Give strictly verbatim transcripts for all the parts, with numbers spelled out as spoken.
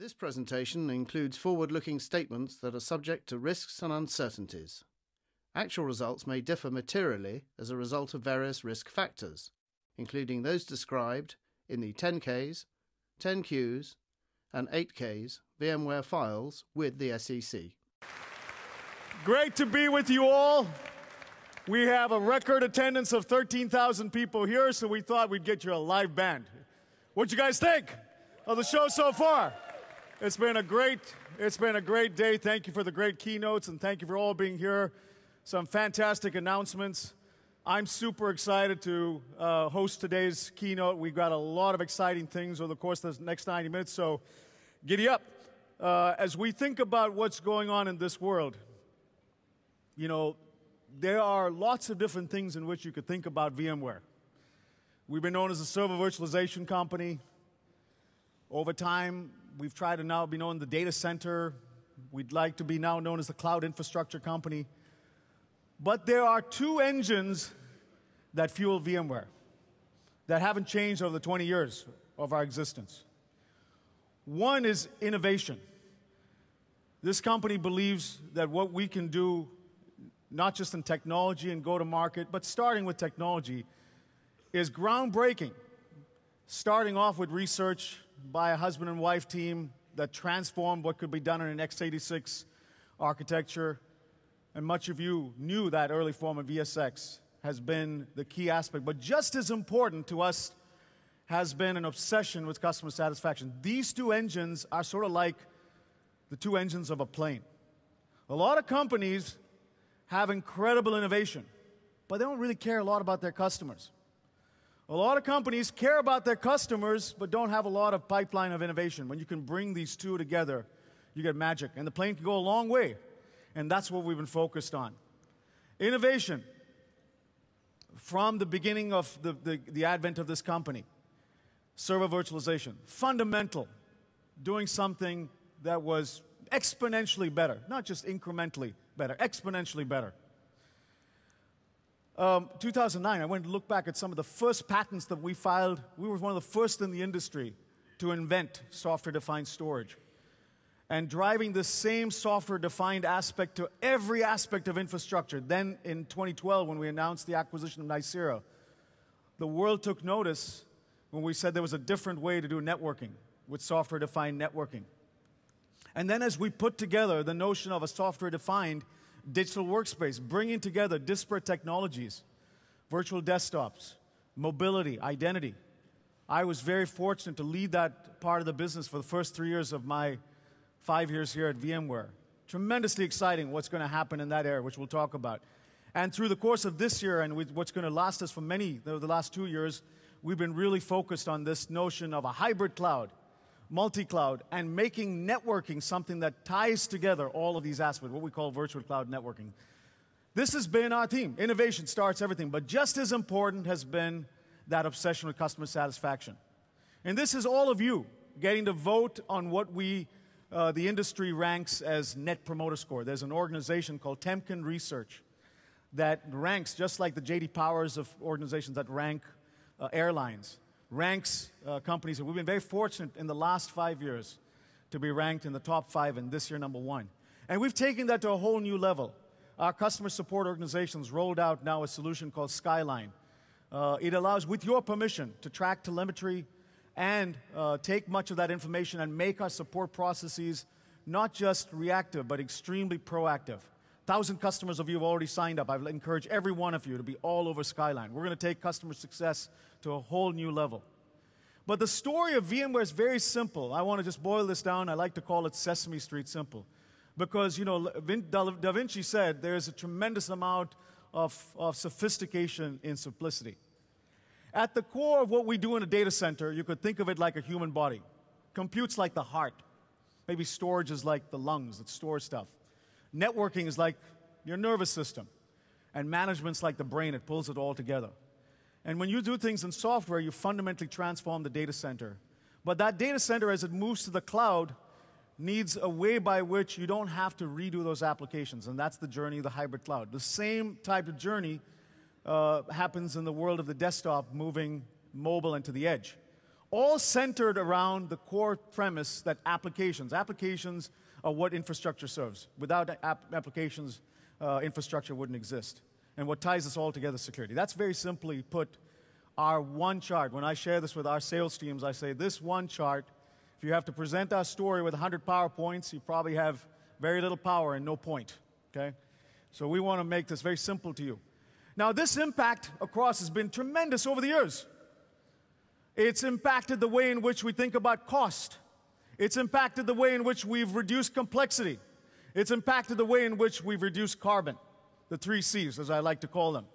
This presentation includes forward-looking statements that are subject to risks and uncertainties. Actual results may differ materially as a result of various risk factors, including those described in the ten Ks, ten Qs, and eight Ks VMware files with the S E C. Great to be with you all. We have a record attendance of thirteen thousand people here, so we thought we'd get you a live band. What you guys think of the show so far? It's been a great, it's been a great day. Thank you for the great keynotes, and thank you for all being here. Some fantastic announcements. I'm super excited to uh, host today's keynote. We've got a lot of exciting things over the course of the next ninety minutes, so giddy up. Uh, as we think about what's going on in this world, you know, there are lots of different things in which you could think about VMware. We've been known as a server virtualization company. Over time, we've tried to now be known as the data center. We'd like to be now known as the cloud infrastructure company. But there are two engines that fuel VMware that haven't changed over the twenty years of our existence. One is innovation. This company believes that what we can do, not just in technology and go to market, but starting with technology, is groundbreaking. Starting off with research by a husband and wife team that transformed what could be done in an x eighty-six architecture. And much of you knew that early form of E S X has been the key aspect. But just as important to us has been an obsession with customer satisfaction. These two engines are sort of like the two engines of a plane. A lot of companies have incredible innovation, but they don't really care a lot about their customers. A lot of companies care about their customers, but don't have a lot of pipeline of innovation. When you can bring these two together, you get magic. And the plane can go a long way. And that's what we've been focused on. Innovation. From the beginning of the, the, the advent of this company, server virtualization. Fundamental. Doing something that was exponentially better. Not just incrementally better, exponentially better. Um, two thousand nine, I went to look back at some of the first patents that we filed. We were one of the first in the industry to invent software-defined storage. And driving the same software-defined aspect to every aspect of infrastructure. Then in twenty twelve, when we announced the acquisition of Nicira, the world took notice when we said there was a different way to do networking with software-defined networking. And then as we put together the notion of a software-defined digital workspace, bringing together disparate technologies, virtual desktops, mobility, identity. I was very fortunate to lead that part of the business for the first three years of my Five years here at VMware. Tremendously exciting what's going to happen in that area, which we'll talk about. And through the course of this year and with what's going to last us for many, the last two years, we've been really focused on this notion of a hybrid cloud, multi-cloud, and making networking something that ties together all of these aspects, what we call virtual cloud networking. This has been our theme. Innovation starts everything. But just as important has been that obsession with customer satisfaction. And this is all of you getting to vote on what we Uh, the industry ranks as Net Promoter Score. There's an organization called Temkin Research that ranks, just like the J D Powers of organizations that rank uh, airlines, ranks uh, companies. And we've been very fortunate in the last five years to be ranked in the top five, and this year number one. And we've taken that to a whole new level. Our customer support organizations rolled out now a solution called Skyline. Uh, it allows, with your permission, to track telemetry, and uh, take much of that information and make our support processes not just reactive, but extremely proactive. Thousand customers of you have already signed up. I would encourage every one of you to be all over Skyline. We're going to take customer success to a whole new level. But the story of VMware is very simple. I want to just boil this down. I like to call it Sesame Street simple. Because, you know, Da Vinci said there is a tremendous amount of, of sophistication in simplicity. At the core of what we do in a data center, you could think of it like a human body. Compute's like the heart. Maybe storage is like the lungs that store stuff. Networking is like your nervous system. And management's like the brain. It pulls it all together. And when you do things in software, you fundamentally transform the data center. But that data center, as it moves to the cloud, needs a way by which you don't have to redo those applications. And that's the journey of the hybrid cloud. The same type of journey Uh, happens in the world of the desktop, moving mobile and to the edge. all centered around the core premise that applications, applications are what infrastructure serves. Without app applications, uh, infrastructure wouldn't exist. And what ties us all together is security. That's very simply put our one chart. When I share this with our sales teams, I say this one chart, if you have to present our story with one hundred PowerPoints, you probably have very little power and no point, okay? So we want to make this very simple to you. Now, this impact across has been tremendous over the years. It's impacted the way in which we think about cost. It's impacted the way in which we've reduced complexity. It's impacted the way in which we've reduced carbon, the three C's, as I like to call them.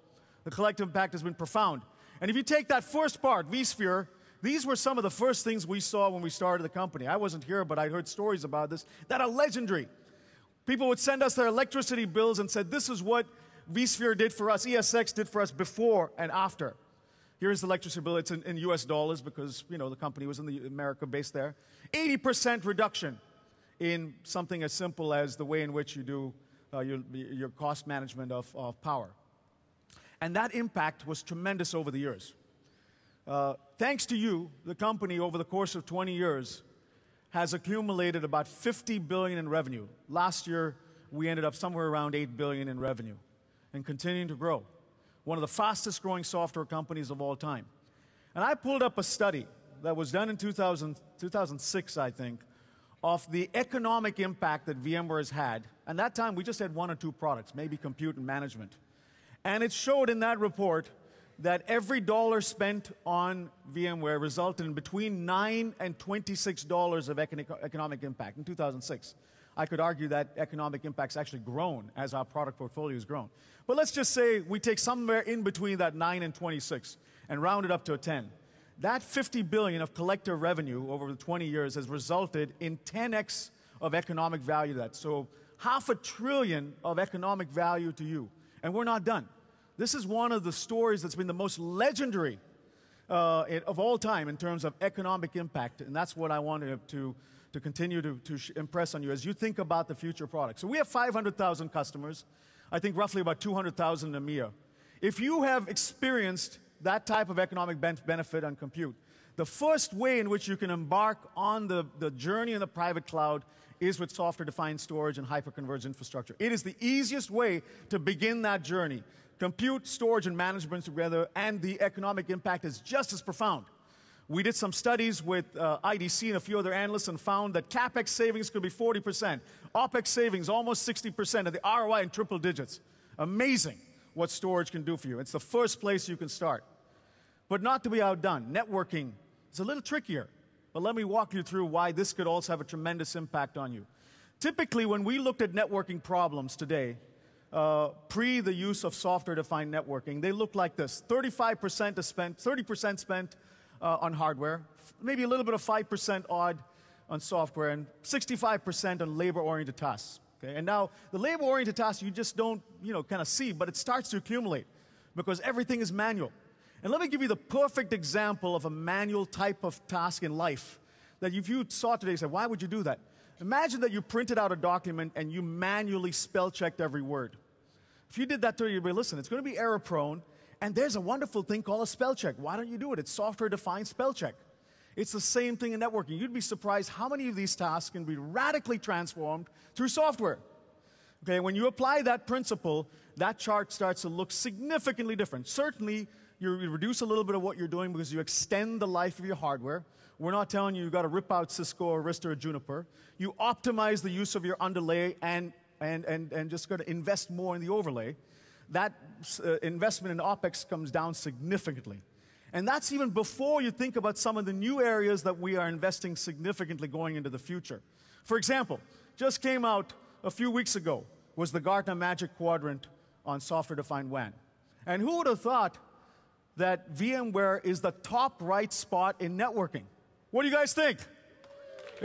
The collective impact has been profound. And if you take that first part, vSphere, these were some of the first things we saw when we started the company. I wasn't here, but I heard stories about this that are legendary. People would send us their electricity bills and said, this is what vSphere did for us, E S X did for us before and after. Here's the electricity bill. It's in, in U S dollars because, you know, the company was in the America based there. eighty percent reduction in something as simple as the way in which you do uh, your, your cost management of, of power. And that impact was tremendous over the years. Uh, thanks to you, the company, over the course of twenty years, has accumulated about fifty billion dollars in revenue. Last year, we ended up somewhere around eight billion dollars in revenue and continuing to grow. One of the fastest growing software companies of all time. And I pulled up a study that was done in two thousand, two thousand six, I think, of the economic impact that VMware has had. And that time, we just had one or two products, maybe compute and management. And it showed in that report that every dollar spent on VMware resulted in between nine and twenty-six dollars of economic impact in two thousand six. I could argue that economic impact's actually grown as our product portfolio has grown. But let's just say we take somewhere in between that nine and twenty-six and round it up to a ten. That fifty billion dollars of collective revenue over the twenty years has resulted in ten X of economic value to that. So half a trillion of economic value to you. And we're not done. This is one of the stories that's been the most legendary uh, of all time in terms of economic impact, and that's what I wanted to, to continue to, to impress on you as you think about the future products. So we have five hundred thousand customers, I think roughly about two hundred thousand in E M E A. If you have experienced that type of economic ben benefit on compute, the first way in which you can embark on the, the journey in the private cloud is with software-defined storage and hyper-converged infrastructure. It is the easiest way to begin that journey. Compute, storage, and management together, and the economic impact is just as profound. We did some studies with uh, I D C and a few other analysts and found that CapEx savings could be forty percent, OpEx savings almost sixty percent, and the R O I in triple digits. Amazing what storage can do for you. It's the first place you can start. But not to be outdone, networking is a little trickier. But let me walk you through why this could also have a tremendous impact on you. Typically, when we looked at networking problems today, Uh, pre the use of software-defined networking, they look like this. thirty-five percent is spent, thirty percent spent uh, on hardware, maybe a little bit of five percent odd on software, and sixty-five percent on labor-oriented tasks. Okay? And now, the labor-oriented tasks you just don't, you know, kind of see, but it starts to accumulate because everything is manual. And let me give you the perfect example of a manual type of task in life that if you saw today, you said, why would you do that? Imagine that you printed out a document and you manually spell-checked every word. If you did that to everybody, listen, it's going to be error-prone, and there's a wonderful thing called a spell check. Why don't you do it? It's software-defined spell check. It's the same thing in networking. You'd be surprised how many of these tasks can be radically transformed through software. Okay, when you apply that principle, that chart starts to look significantly different. Certainly, you reduce a little bit of what you're doing because you extend the life of your hardware. We're not telling you you've got to rip out Cisco or Arista or Juniper. You optimize the use of your underlay and And, and, and just going to invest more in the overlay, that uh, investment in OpEx comes down significantly. And that's even before you think about some of the new areas that we are investing significantly going into the future. For example, just came out a few weeks ago was the Gartner Magic Quadrant on software-defined WAN. And who would have thought that VMware is the top right spot in networking? What do you guys think?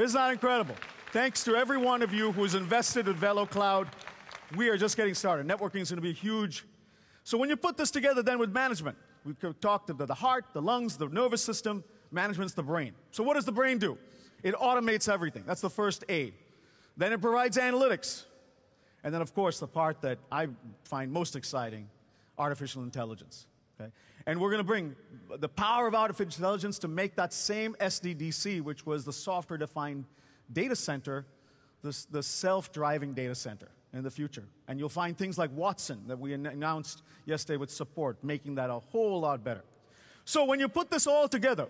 Isn't that incredible? Thanks to every one of you who's invested in VeloCloud. We are just getting started. Networking is going to be huge. So when you put this together then with management, we've talked about the heart, the lungs, the nervous system. Management's the brain. So what does the brain do? It automates everything. That's the first A. Then it provides analytics. And then, of course, the part that I find most exciting, artificial intelligence. Okay? And we're going to bring the power of artificial intelligence to make that same S D D C, which was the software-defined data center, the, the self-driving data center in the future. And you'll find things like Watson that we an announced yesterday with support, making that a whole lot better. So when you put this all together,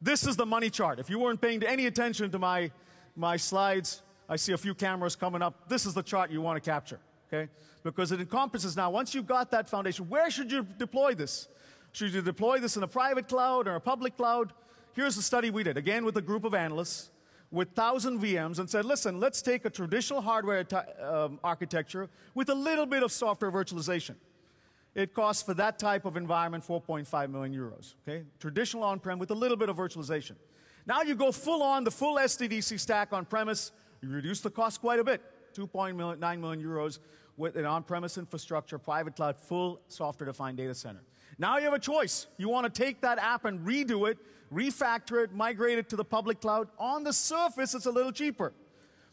this is the money chart. If you weren't paying any attention to my, my slides, I see a few cameras coming up. This is the chart you want to capture, okay? Because it encompasses now, once you've got that foundation, where should you deploy this? Should you deploy this in a private cloud or a public cloud? Here's the study we did, again with a group of analysts, with one thousand V Ms, and said, listen, let's take a traditional hardware um, architecture with a little bit of software virtualization. It costs for that type of environment four point five million euros, okay? Traditional on-prem with a little bit of virtualization. Now you go full on, the full S D D C stack on-premise, you reduce the cost quite a bit, two point nine million euros with an on-premise infrastructure, private cloud, full software-defined data center. Now you have a choice. You want to take that app and redo it, refactor it, migrate it to the public cloud. On the surface, it's a little cheaper.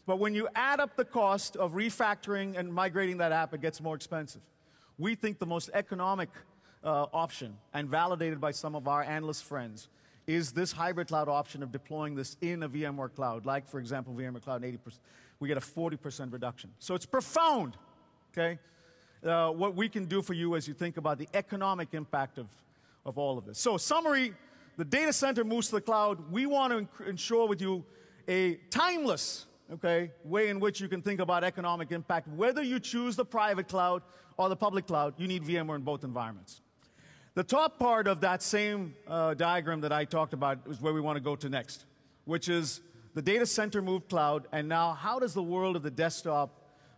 But when you add up the cost of refactoring and migrating that app, it gets more expensive. We think the most economic uh, option, and validated by some of our analyst friends, is this hybrid cloud option of deploying this in a VMware cloud, like, for example, VMware Cloud on eighty percent. We get a forty percent reduction. So it's profound, okay, uh, what we can do for you as you think about the economic impact of, of all of this. So summary, the data center moves to the cloud. We want to ensure with you a timeless, okay, way in which you can think about economic impact. Whether you choose the private cloud or the public cloud, you need VMware in both environments. The top part of that same uh, diagram that I talked about is where we want to go to next, which is the data center moved cloud, and now how does the world of the desktop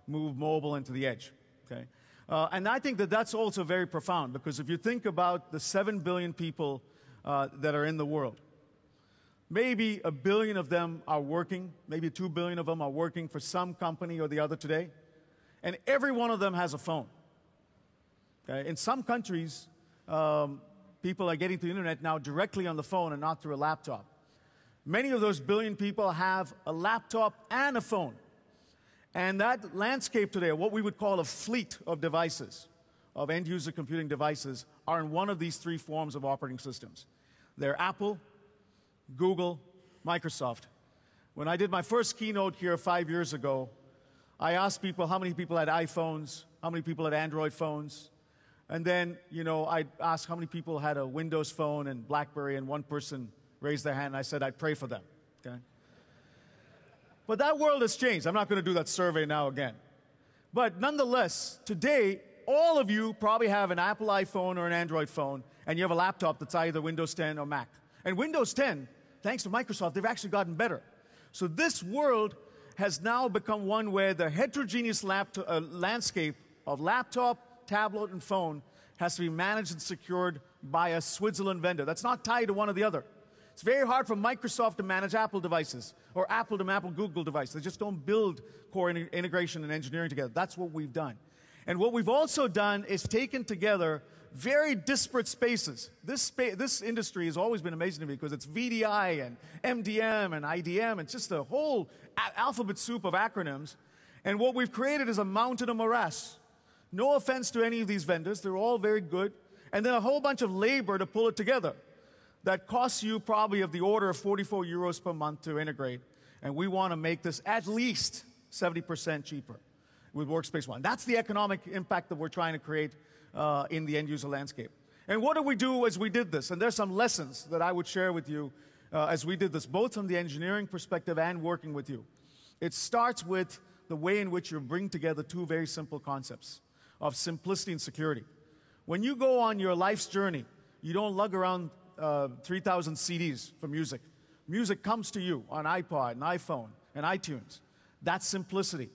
move mobile into the edge? Okay? Uh, and I think that that's also very profound, because if you think about the seven billion people uh, that are in the world, maybe a billion of them are working, maybe two billion of them are working for some company or the other today, and every one of them has a phone. Okay? In some countries, Um, people are getting to the internet now directly on the phone and not through a laptop. Many of those billion people have a laptop and a phone. And that landscape today, what we would call a fleet of devices, of end-user computing devices, are in one of these three forms of operating systems. They're Apple, Google, Microsoft. When I did my first keynote here five years ago, I asked people how many people had iPhones, how many people had Android phones. And then, you know, I asked how many people had a Windows phone and BlackBerry, and one person raised their hand, and I said, I'd pray for them, okay? But that world has changed. I'm not going to do that survey now again. But nonetheless, today, all of you probably have an Apple iPhone or an Android phone, and you have a laptop that's either Windows ten or Mac. And Windows ten, thanks to Microsoft, they've actually gotten better. So this world has now become one where the heterogeneous laptop, uh, landscape of laptop, tablet and phone has to be managed and secured by a Switzerland vendor. That's not tied to one or the other. It's very hard for Microsoft to manage Apple devices or Apple to manage Google devices. They just don't build core in integration and engineering together. That's what we've done. And what we've also done is taken together very disparate spaces. This, spa this industry has always been amazing to me because it's V D I and M D M and I D M. It's just a whole a alphabet soup of acronyms. And what we've created is a mountain of morass. No offense to any of these vendors, they're all very good. And then a whole bunch of labor to pull it together that costs you probably of the order of forty-four euros per month to integrate. And we want to make this at least seventy percent cheaper with Workspace ONE. That's the economic impact that we're trying to create uh, in the end user landscape. And what did we do as we did this? And there's some lessons that I would share with you uh, as we did this, both from the engineering perspective and working with you. It starts with the way in which you bring together two very simple concepts of simplicity and security. When you go on your life's journey, you don't lug around uh, three thousand C Ds for music. Music comes to you on iPod and iPhone and iTunes. That's simplicity.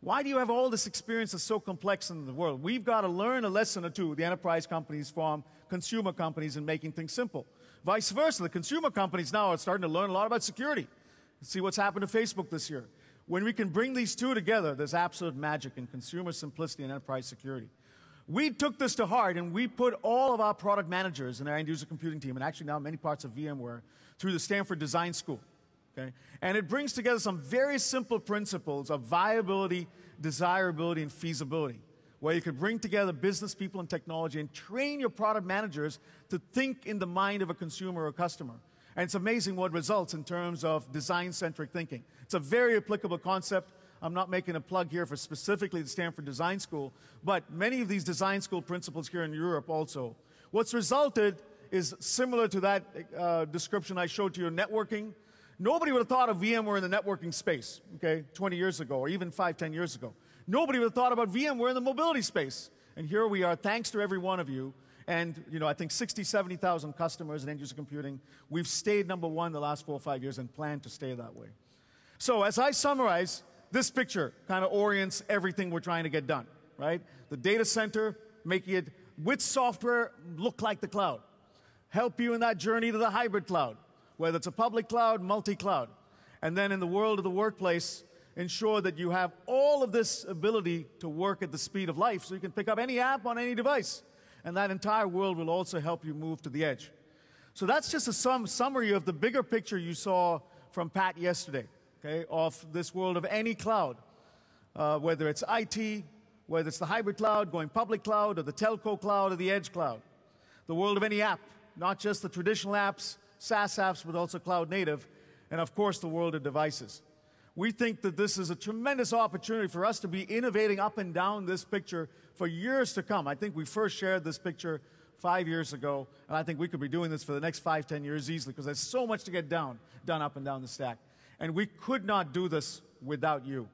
Why do you have all this experience that's so complex in the world? We've got to learn a lesson or two, the enterprise companies from consumer companies in making things simple. Vice versa, the consumer companies now are starting to learn a lot about security. See what's happened to Facebook this year. When we can bring these two together, there's absolute magic in consumer simplicity and enterprise security. We took this to heart, and we put all of our product managers and our end-user computing team, and actually now many parts of VMware, through the Stanford Design School. Okay? And it brings together some very simple principles of viability, desirability, and feasibility. where you could bring together business people and technology and train your product managers to think in the mind of a consumer or customer. And it's amazing what results in terms of design-centric thinking. It's a very applicable concept. I'm not making a plug here for specifically the Stanford Design School, but many of these design school principles here in Europe also. What's resulted is similar to that uh, description I showed to you in networking. Nobody would have thought of VMware in the networking space, okay, twenty years ago, or even five, ten years ago. Nobody would have thought about VMware in the mobility space. And here we are, thanks to every one of you. And, you know, I think sixty, seventy thousand customers in end-user computing. We've stayed number one the last four or five years and plan to stay that way. So as I summarize, this picture kind of orients everything we're trying to get done, right? The data center, making it with software look like the cloud. Help you in that journey to the hybrid cloud, whether it's a public cloud, multi-cloud. And then in the world of the workplace, ensure that you have all of this ability to work at the speed of life so you can pick up any app on any device. And that entire world will also help you move to the edge. So that's just a sum summary of the bigger picture you saw from Pat yesterday, okay, of this world of any cloud, uh, whether it's I T, whether it's the hybrid cloud, going public cloud, or the telco cloud, or the edge cloud. The world of any app, not just the traditional apps, SaaS apps, but also cloud native, and of course the world of devices. We think that this is a tremendous opportunity for us to be innovating up and down this picture for years to come. I think we first shared this picture five years ago, and I think we could be doing this for the next five, ten years easily, because there's so much to get down, done up and down the stack. And we could not do this without you.